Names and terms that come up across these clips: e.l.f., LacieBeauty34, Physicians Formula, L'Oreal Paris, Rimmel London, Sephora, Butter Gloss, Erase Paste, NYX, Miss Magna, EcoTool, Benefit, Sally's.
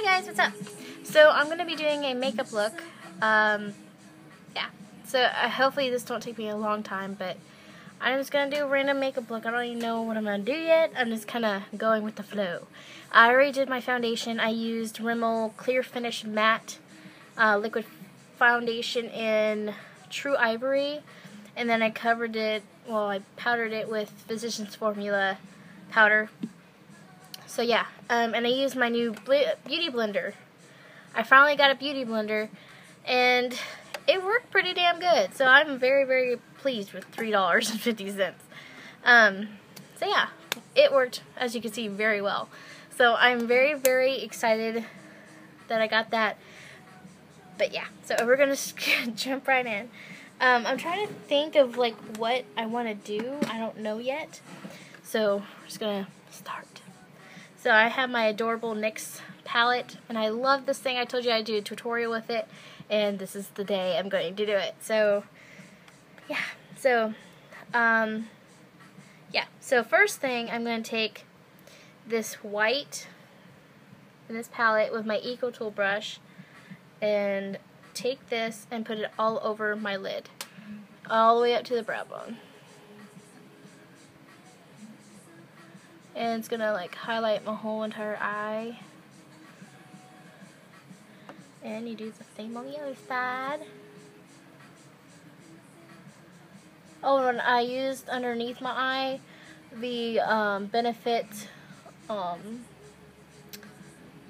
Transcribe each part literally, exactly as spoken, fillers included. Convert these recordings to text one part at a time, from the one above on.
Hi guys, what's up? So I'm going to be doing a makeup look. Um, yeah. So uh, hopefully this don't take me a long time, but I'm just going to do a random makeup look. I don't even know what I'm going to do yet. I'm just kind of going with the flow. I already did my foundation. I used Rimmel Clear Finish Matte uh, Liquid Foundation in True Ivory. And then I covered it, well, I powdered it with Physicians Formula powder. So yeah, um, and I used my new beauty blender. I finally got a beauty blender, and it worked pretty damn good. So I'm very, very pleased with three dollars and fifty cents. Um, so yeah, it worked, as you can see, very well. So I'm very, very excited that I got that. But yeah, so we're going to jump right in. Um, I'm trying to think of, like, what I want to do. I don't know yet. So we're just going to start. So I have my adorable NYX palette, and I love this thing. I told you I'd do a tutorial with it, and this is the day I'm going to do it. So, yeah. So, um, yeah. So first thing, I'm going to take this white in this palette with my EcoTool brush, and take this and put it all over my lid, all the way up to the brow bone. And it's gonna like highlight my whole entire eye. And you do the same on the other side. Oh, and I used underneath my eye the um, Benefit um,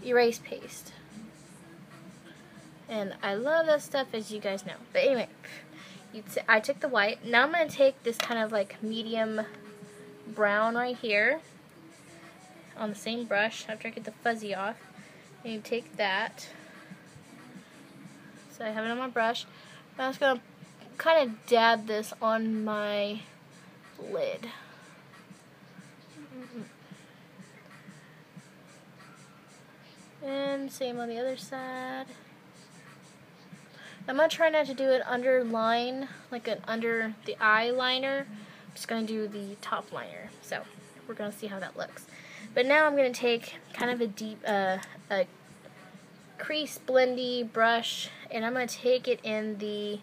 Erase Paste. And I love that stuff, as you guys know. But anyway, you'd say, I took the white. Now I'm gonna take this kind of like medium brown right here. On the same brush, after I get the fuzzy off, and you take that. So I have it on my brush. I'm just gonna kind of dab this on my lid. And same on the other side. I'm gonna try not to do an underline, like an under the eye liner. I'm just gonna do the top liner. So we're gonna see how that looks. But now I'm going to take kind of a deep, uh, a crease blendy brush, and I'm going to take it in the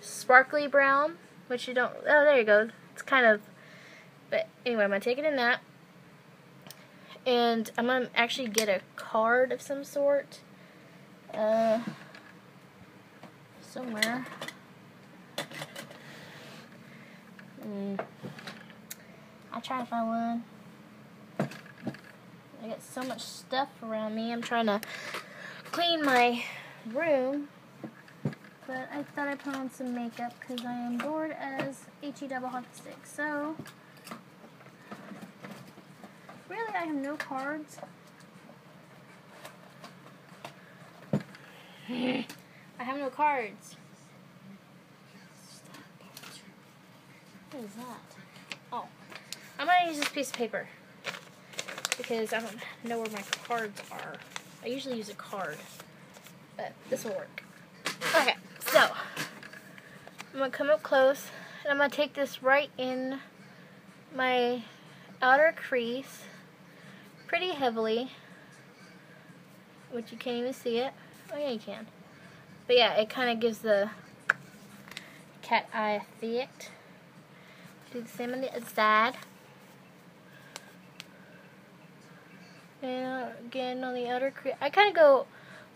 sparkly brown, which you don't, oh, there you go, it's kind of, but anyway, I'm going to take it in that, and I'm going to actually get a card of some sort, uh, somewhere, mm. I'll try to find one. I got so much stuff around me. I'm trying to clean my room, but I thought I put on some makeup because I am bored as he double hot stick. So really, I have no cards. I have no cards. What is that? Oh, I'm gonna use this piece of paper, because I don't know where my cards are. I usually use a card, but this will work. Okay, so I'm going to come up close, and I'm going to take this right in my outer crease pretty heavily, which you can't even see it. Oh yeah, you can. But yeah, it kind of gives the cat eye effect. Do the same on the other side. And again on the outer crease, I kind of go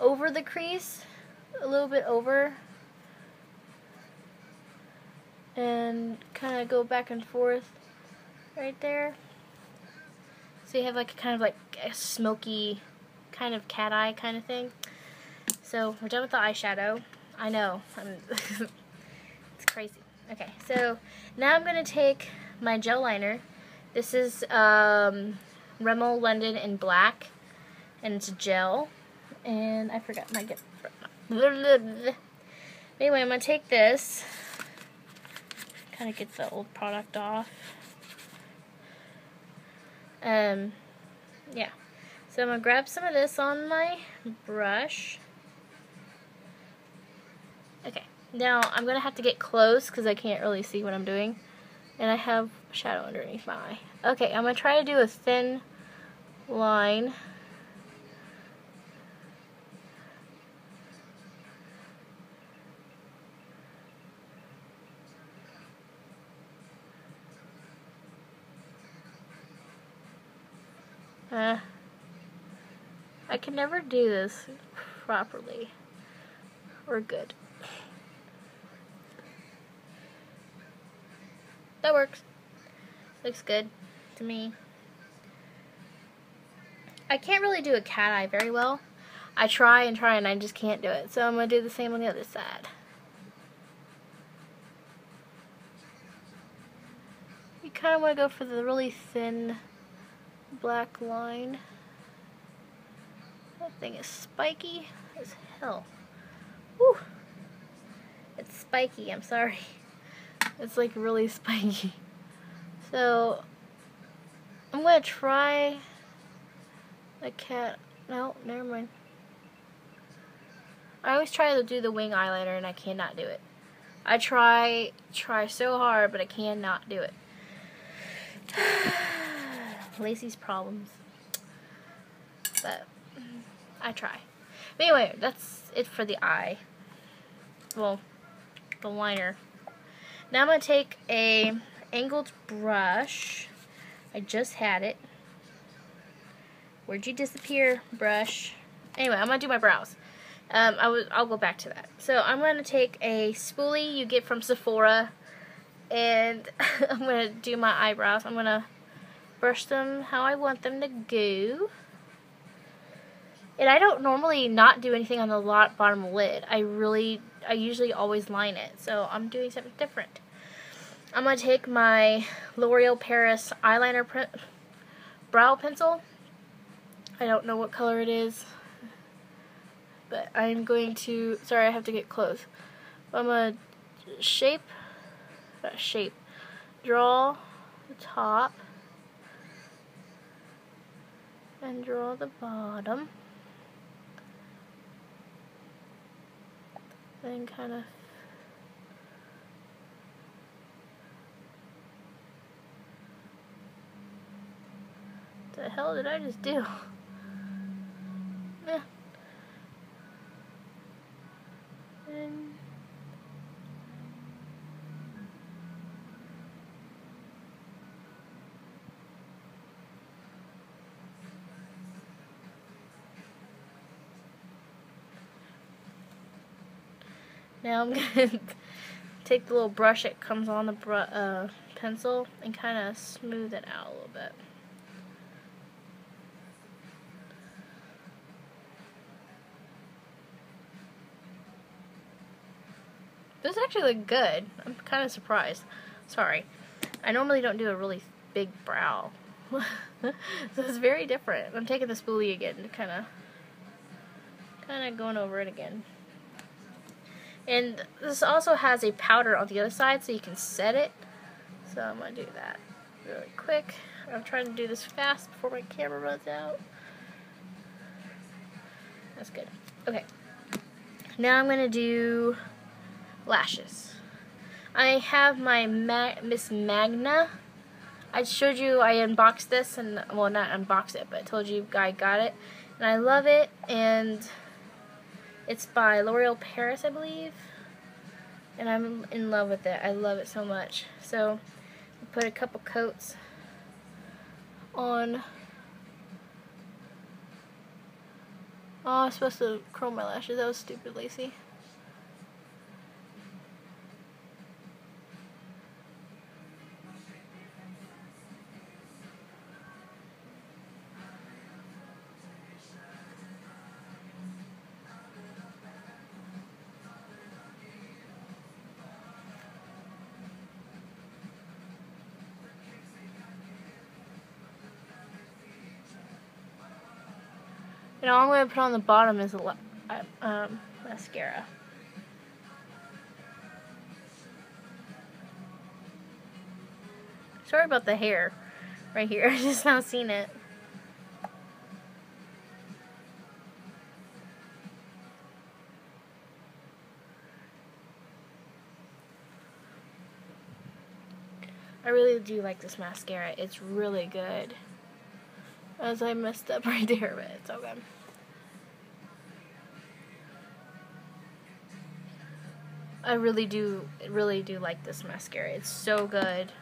over the crease, a little bit over, and kind of go back and forth right there. So you have like a kind of like a smoky kind of cat eye kind of thing. So we're done with the eyeshadow. I know, I'm it's crazy. Okay, so now I'm going to take my gel liner. This is, um... Rimmel London in black, and it's gel, and I forgot my gift. Anyway, I'm going to take this, kind of get the old product off. Um, yeah, so I'm going to grab some of this on my brush. Okay, now I'm going to have to get close because I can't really see what I'm doing, and I have shadow underneath my eye. Okay, I'm going to try to do a thin line Uh, I can never do this properly or good. That works. Looks good to me. I can't really do a cat eye very well. I try and try and I just can't do it. So I'm going to do the same on the other side. You kind of want to go for the really thin black line. That thing is spiky as hell. Woo! It's spiky, I'm sorry. It's like really spiky. So I'm gonna try a cat. No, never mind. I always try to do the wing eyeliner and I cannot do it. I try try so hard, but I cannot do it. Lacey's problems. But I try. But anyway, that's it for the eye. Well, the liner. Now I'm going to take a angled brush. I just had it. Where'd you disappear, brush? Anyway, I'm going to do my brows. Um, I was, I'll go back to that. So I'm going to take a spoolie you get from Sephora. And I'm going to do my eyebrows. I'm going to brush them how I want them to go. And I don't normally not do anything on the lot bottom lid. I really, I usually always line it. So I'm doing something different. I'm going to take my L'Oreal Paris eyeliner print, brow pencil. I don't know what color it is. But I'm going to, sorry I have to get close. I'm going to shape, not shape, draw the top. And draw the bottom. Then kind of what the hell did I just do? Yeah. And now I'm going to take the little brush that comes on the br uh, pencil and kind of smooth it out a little bit. This actually looked good. I'm kind of surprised. Sorry. I normally don't do a really big brow. So it's very different. I'm taking the spoolie again to kind of kind of going over it again. And this also has a powder on the other side so you can set it. So I'm going to do that really quick. I'm trying to do this fast before my camera runs out. That's good. Okay. Now I'm going to do lashes. I have my Ma- Miss Magna. I showed you I unboxed this and, well, not unboxed it, but I told you I got it. And I love it. And it's by L'Oreal Paris, I believe, and I'm in love with it. I love it so much. So I put a couple coats on. Oh, I was supposed to curl my lashes. That was stupid, Lacey. And all I'm going to put on the bottom is a um, mascara. Sorry about the hair right here. I just now seen it. I really do like this mascara. It's really good. As I messed up right there, but it's okay. I really do, really do like this mascara. It's so good.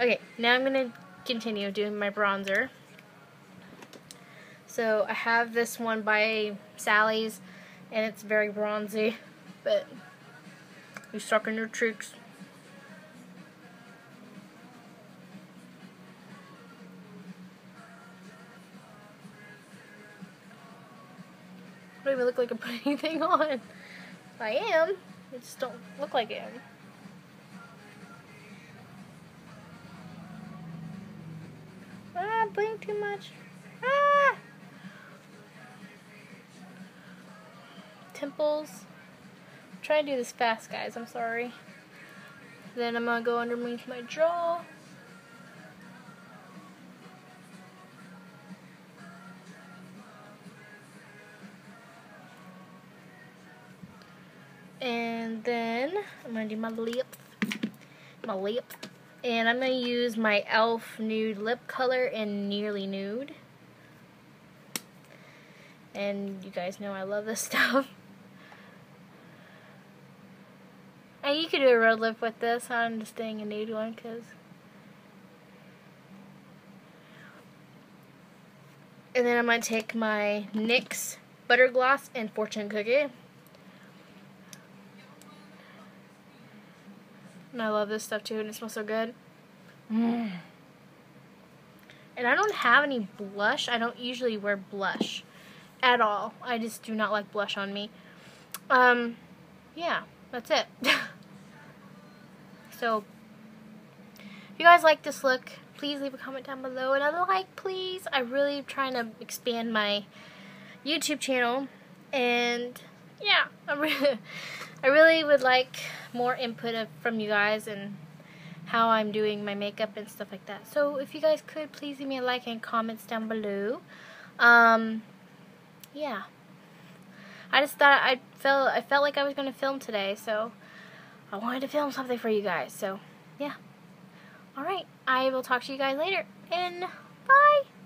Okay, now I'm going to continue doing my bronzer. So I have this one by Sally's, and it's very bronzy, but you suck in your cheeks. I don't even look like I'm putting anything on. I am. I just don't look like I am. Ah, I'm putting too much. Ah! Temples. I'm trying to do this fast, guys. I'm sorry. Then I'm going to go underneath my jaw. And then I'm going to do my lips, my lips, and I'm going to use my e l f nude lip color in Nearly Nude. And you guys know I love this stuff. And you could do a red lip with this. I'm just doing a nude one because. And then I'm going to take my nix Butter Gloss and Fortune Cookie. And I love this stuff too, and it smells so good. Mm. And I don't have any blush. I don't usually wear blush at all. I just do not like blush on me. Um, yeah, that's it. So, if you guys like this look, please leave a comment down below. Another like, please. I'm really trying to expand my YouTube channel. And, yeah, I'm really... I really would like more input of, from you guys and how I'm doing my makeup and stuff like that. So if you guys could, please leave me a like and comments down below. Um, yeah. I just thought I felt I felt like I was going to film today, so I wanted to film something for you guys. So yeah. All right, I will talk to you guys later, and bye.